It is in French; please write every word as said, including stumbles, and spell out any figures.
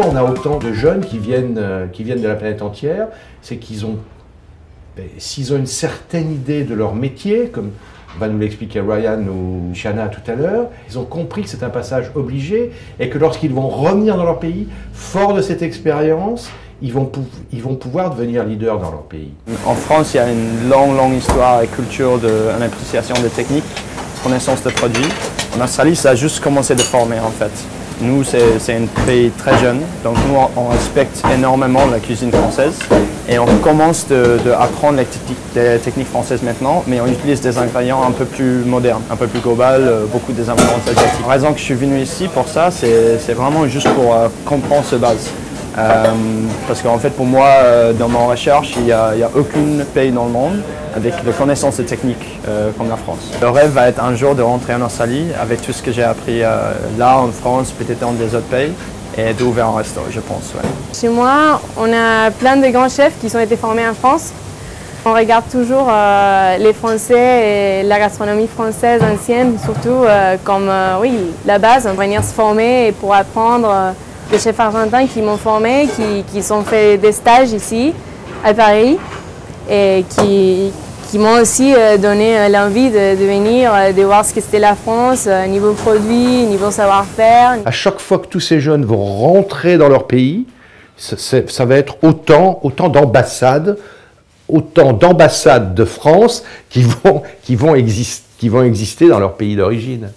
pourquoi on a autant de jeunes qui viennent, qui viennent de la planète entière, c'est qu'ils ont, s'ils ont une certaine idée de leur métier, comme va nous l'expliquer Ryan ou Shana tout à l'heure, ils ont compris que c'est un passage obligé et que lorsqu'ils vont revenir dans leur pays, forts de cette expérience, ils vont, ils vont pouvoir devenir leaders dans leur pays. En France, il y a une longue, longue histoire et culture de l'appréciation des techniques, connaissance des produits. En Australie, ça a juste commencé de former en fait. Nous, c'est un pays très jeune, donc nous, on respecte énormément la cuisine française et on commence d'apprendre les, les techniques françaises maintenant, mais on utilise des ingrédients un peu plus modernes, un peu plus global, beaucoup des influences asiatiques. La raison que je suis venu ici pour ça, c'est vraiment juste pour euh, comprendre ces bases. Euh, parce qu'en fait, pour moi, euh, dans ma recherche, il n'y a, a aucun pays dans le monde avec des connaissances et techniques euh, comme la France. Le rêve va être un jour de rentrer en Australie avec tout ce que j'ai appris euh, là, en France, peut-être dans des autres pays, et d'ouvrir un resto, je pense. Ouais. Chez moi, on a plein de grands chefs qui ont été formés en France. On regarde toujours euh, les Français et la gastronomie française ancienne, surtout euh, comme euh, oui, la base, venir se former et pour apprendre. Euh, des chefs argentins qui m'ont formé, qui, qui ont fait des stages ici, à Paris, et qui, qui m'ont aussi donné l'envie de, de venir, de voir ce que c'était la France, niveau produit, niveau savoir-faire. À chaque fois que tous ces jeunes vont rentrer dans leur pays, ça, ça va être autant, autant d'ambassades, autant d'ambassades de France qui vont, qui vont exist- qui vont exister dans leur pays d'origine.